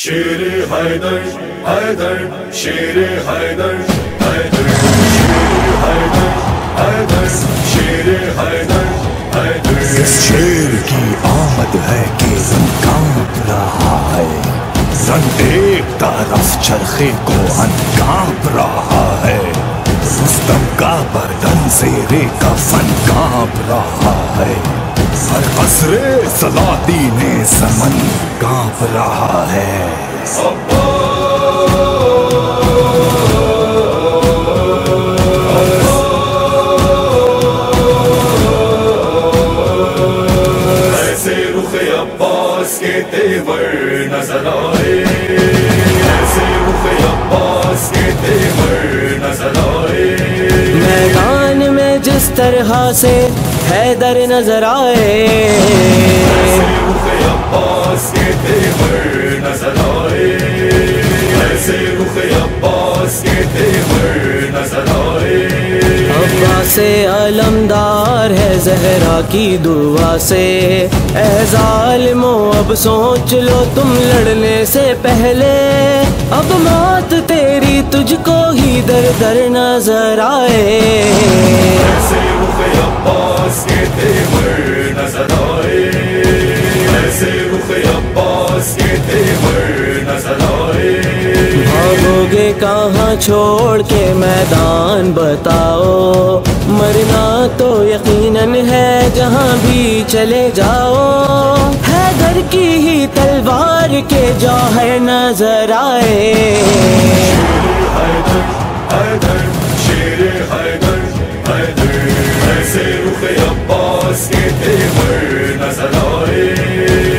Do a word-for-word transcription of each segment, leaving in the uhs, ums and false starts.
शेर हैदर हैदर शेर हैदर हैदर शेर हैदर हैदर शेर हैदर हैदर। इस शेर की आमद है कि कांप रहा है सन, एक तरफ चरखे को अन कांप रहा है, रुस्तम का बर्दन शेरे का फन कांप रहा है, हर असरे सलाती ने समन कांप रहा है। ऐसे रुखे अब्बास के तेवर नजर आए, ऐसे रुखे अब्बास के तेवर नजर आए, मैदान में जिस तरह से हैदर नजर आए, ऐसे रुखे अब्बास के तेवर नजर आए, ऐसे रुखे अब्बास के तेवर नजर आए। अब्बास आलमदार है जहरा की दुआ से, ऐ ज़ालिमो अब सोच लो तुम लड़ने से पहले, अब मौत तेरी तुझको ही दर दर नजर आए, ऐसे रुखे अब्बास के तेवर नजर आए, ऐसे रुखे अब्बास के तेवर नजर आए। भागोगे कहाँ छोड़ के मैदान बताओ, मरना तो यकीनन है जहाँ भी चले जाओ, हैदर की ही तलवार के जौहर नजर आए, शेर हैदर हैदर शेर हैदर हैदर। ऐसे रुखे अब्बास के तेवर नजर आए,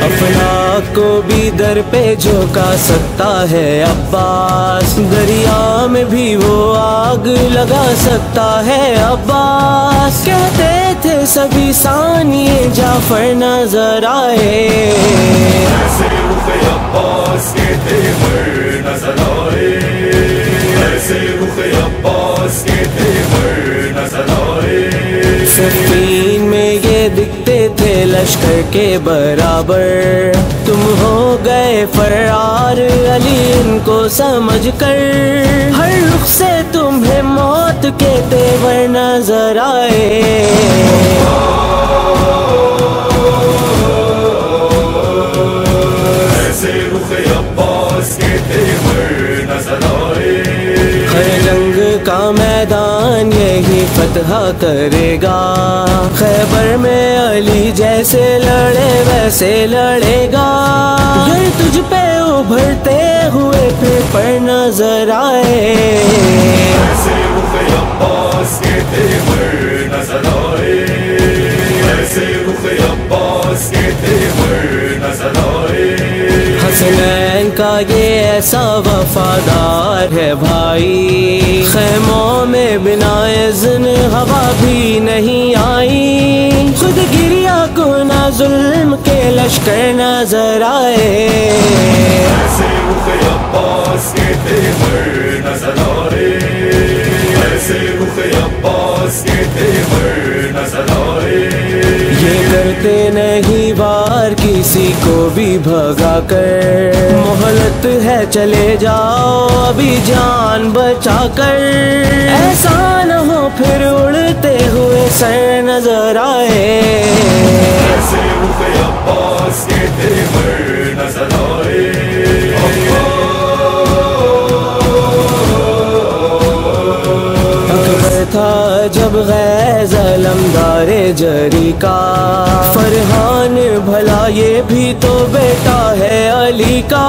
अफलाक को भी दर पे झोंका सकता है अब्बास, दरिया में भी वो आग लगा सकता है अब्बास, कहते थे सभी सानिए जाफर नजर आए, ऐसे रुखे अब्बास के तेवर नजर आए, ऐसे रुखे अब्बास के तेवर नजर आए। सफ़ीन में ये दिखते थे लश्कर के बराबर, तुम हो गए फरार अली इनको समझ कर, हर रुख से तुम्हें मौत के तेवर नजर आए। यही फतह करेगा खैबर में, अली जैसे लड़े वैसे लड़ेगा, ये तुझ पे उभरते हुए फिर पर नजर आए, ऐसे रुखे अब्बास के तेवर नजर आए, ऐसे रुखे अब्बास के तेवर नजर आए। हसनैन का ये ऐसा वफादार है भाई, खैमों में बिना इज़्न हवा भी नहीं आई, खुद गिरिया को ना जुल्म के लश्कर नजर आए, ऐसे रुखे अब्बास के तेवर नजर आए, ऐसे रुखे अब्बास के तेवर नजर आए। ये करते नहीं वार किसी को भी भगा कर, मोहलत है चले जाओ अभी जान बचा कर, ऐसा न हो फिर उड़ते हुए सर नजर आए, ऐसे रुखे अब्बास के तेवर नजर आए, अकबर था जब गैज़ अलमदारे जरी का, फरहान भला ये भी तो बेटा है अली का,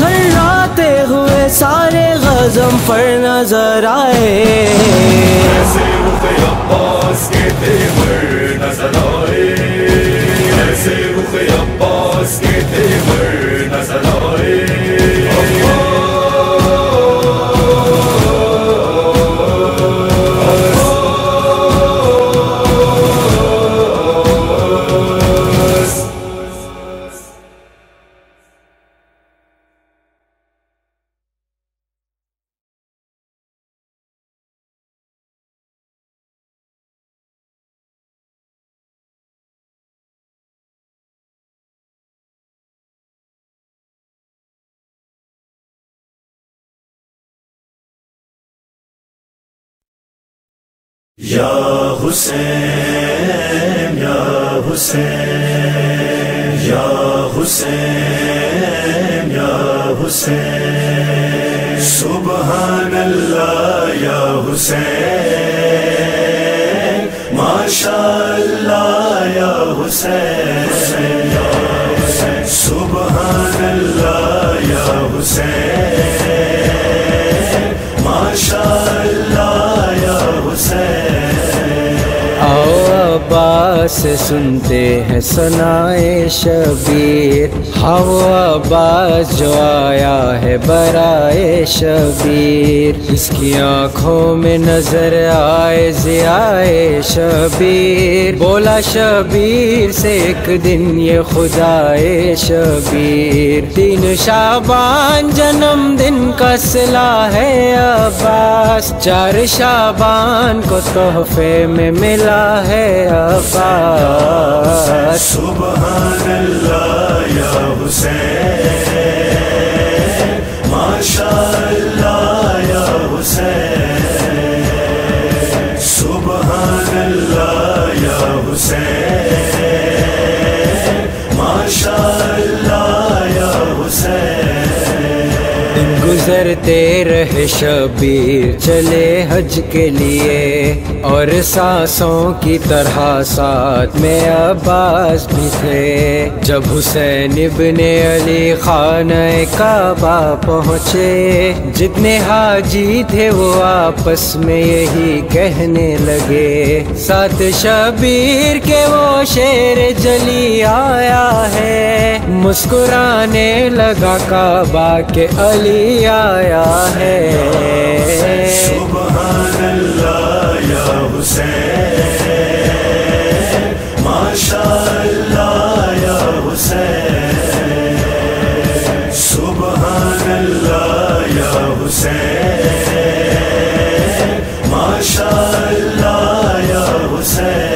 थर्राते हुए सारे गजम पर नजर आए, ऐसे रुखे अब्बास के तेवर नजर आए, ऐसे रुखे अब्बास के तेवर नजर आए। या हुसैन या हुसैन या हुसैन या हुसैन सुबहानल्लाह या हुसैन माशाअल्लाह या हुसैन या हुसैन सुबहानल्लाह या हुसैन माशाअल्लाह या हुसैन। अब्बास सुनते हैं सुनाए शबीर, हाओ अब्बास जो आया है बराए शबीर, इसकी आँखों में नजर आए ज़ियाए शबीर, बोला शबीर से एक दिन ये खुदाए शबीर, दिन शाबान जन्मदिन का सिला है अब्बास, चार शाबान को तोहफे में मिला है अब्बास। सुबहानल्लाह या हुसैन माशाअल्लाह या हुसैन सुबहानल्लाह या हुसैन माशाअल्लाह या हुसैन। गुजरते रहे शबीर चले हज के लिए, और सांसों की तरह साथ में अब्बास भी थे, जब हुसैन इब्ने अली खाने काबा पहुँचे, जितने हाजी थे वो आपस में यही कहने लगे, साथ शबीर के वो शेर जली आया है, मुस्कुराने लगा काबा के अली आया है। सुबहानल्लाह या हुसैन माशाअल्लाह या हुसैन सुबहानल्लाह या हुसैन माशाअल्लाह या हुसैन।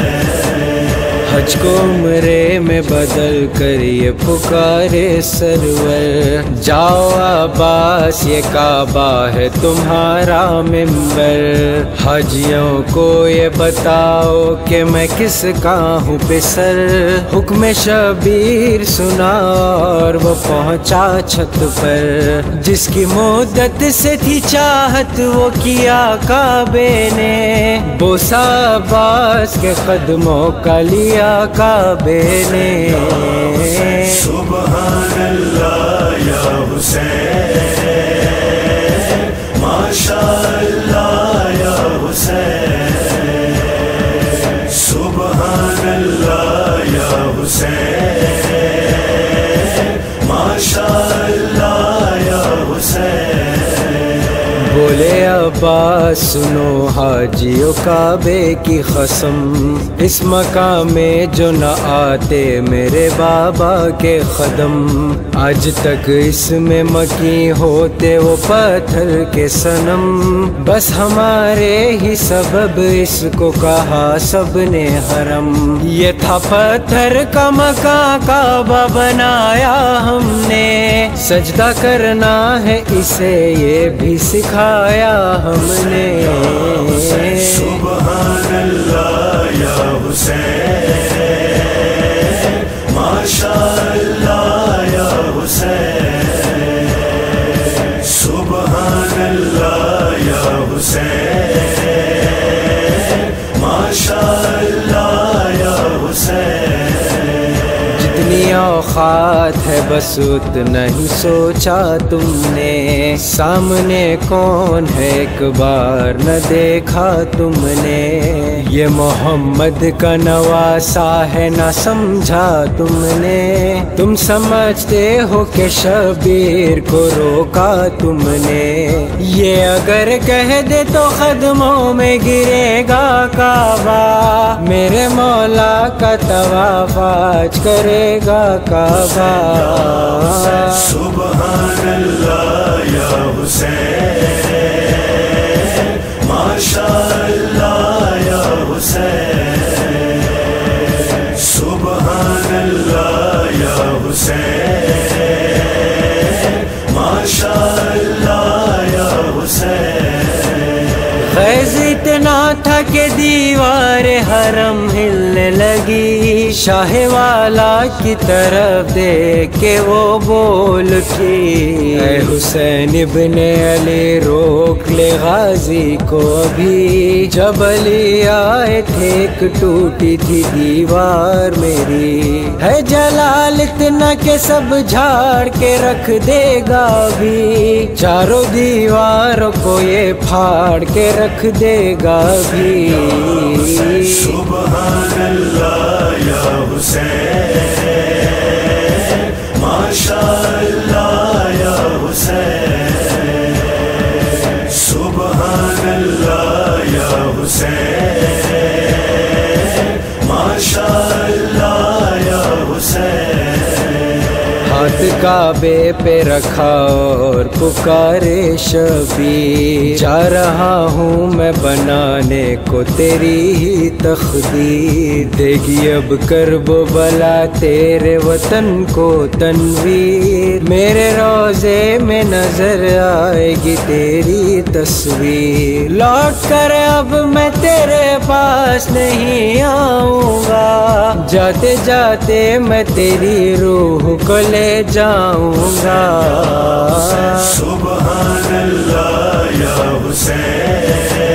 हज को उम्रे में बदल कर ये पुकारे सरवर, जाओ अब्बास ये काबा है तुम्हारा मिंबर, हाजियों को ये बताओ कि मैं किसका हूँ पिसर, हुक्म शबीर सुना और वो पहुँचा छत पर, जिसकी मुद्दत से थी चाहत वो किया काबे ने, बोसा अब्बास के कदमों का लिया काबे ने। सुबहानल्लाह या हुसैन माशाअल्लाह या हुसैन सुबहानल्लाह या हुसैन माशाअल्लाह या हुसैन। बोले अब्बास सुनो हाजियों काबे की कसम, इस मकाम में जो न आते मेरे बाबा के कदम, आज तक इसमें मकी होते वो पत्थर के सनम, बस हमारे ही सबब इसको कहा सबने हरम, ये था पत्थर का मका काबा बनाया हमने, सजदा करना है इसे ये भी सिखा आया हमने। सुबहानल्लाह या हुसैन माशाअल्लाह या हुसैन सुबहानल्लाह या हुसैन माशाअल्लाह या हुसैन। जितनी औकात है बस उतना ही सोचा तुमने, सामने कौन है एक बार न देखा तुमने, ये मोहम्मद का नवासा है ना समझा तुमने, तुम समझते हो कि शबीर को रोका तुमने, ये अगर कह दे तो कदमों में गिरेगा काबा, मेरे मौला का तवाफ आज करे काबा। सुबहानल्लाह या हुसैन माशाअल्लाह या हुसैन सुबहानल्लाह या हुसैन माशाअल्लाह या हुसैन। गैज़ इतना था मक्का के दीवार हरम हिलने लगी, शाह वाला की तरफ देख के वो बोल उठी, ऐ हुसैन इब्ने अली रोक ले गाजी को अभी। जब अली आए थे टूटी थी दीवार मेरी, है जलाल इतना के सब झाड़ के रख देगा अभी, चारों दीवारों को ये फाड़ के रख देगा भी। सुभान अल्लाह या हुसैन, माशा अल्लाह या हुसैन, सुभान अल्लाह या हुसैन, माशा अल्लाह या हुसैन। हाथ काबे पे रखा और पुकारे शबीर, जा रहा हूँ मैं बनाने को तेरी ही तकदीर, देगी अब करबो बला तेरे वतन को तनवीर, मेरे रोजे में नजर आएगी तेरी तस्वीर, लौट कर अब मैं तेरे पास नहीं आऊँगा, जाते जाते मैं तेरी रूह को ले जाऊंगा। सुभान अल्लाह या हुसैन।